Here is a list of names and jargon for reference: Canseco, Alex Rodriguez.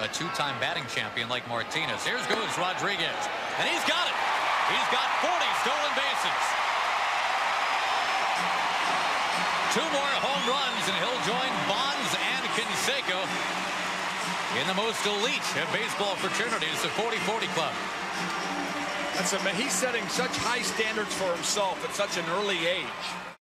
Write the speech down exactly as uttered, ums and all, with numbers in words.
a two-time batting champion like Martinez. Here's goes Rodriguez, and he's got it. He's got forty stolen bases. Two more home runs, and he'll join Bonds and Canseco in the most elite of baseball fraternities, the forty forty Club. That's amazing. He's setting such high standards for himself at such an early age.